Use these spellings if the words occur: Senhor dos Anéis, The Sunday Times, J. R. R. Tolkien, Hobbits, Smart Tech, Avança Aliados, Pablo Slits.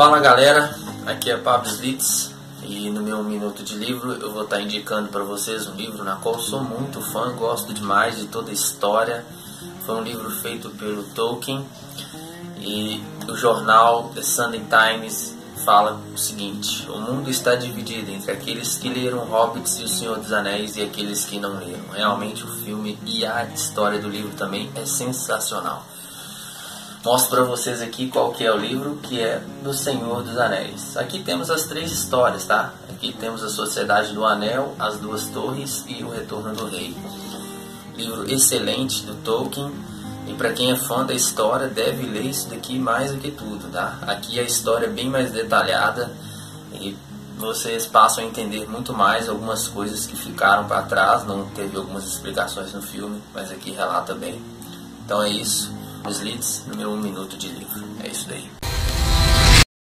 Fala galera, aqui é Pablo Slits e no meu Minuto de Livro eu vou estar indicando para vocês um livro na qual sou muito fã, gosto demais de toda a história. Foi um livro feito pelo Tolkien e o jornal The Sunday Times fala o seguinte: o mundo está dividido entre aqueles que leram Hobbits e o Senhor dos Anéis e aqueles que não leram. Realmente o filme e a história do livro também é sensacional. Mostro para vocês aqui qual que é o livro, que é do Senhor dos Anéis. Aqui temos as três histórias, tá? Aqui temos a Sociedade do Anel, as Duas Torres e o Retorno do Rei. Livro excelente do Tolkien. E para quem é fã da história deve ler isso daqui mais do que tudo, tá? Aqui a história é bem mais detalhada e vocês passam a entender muito mais algumas coisas que ficaram para trás. Não teve algumas explicações no filme, mas aqui relata bem. Então é isso. Os Slits no meu Minuto de Livro. É isso daí.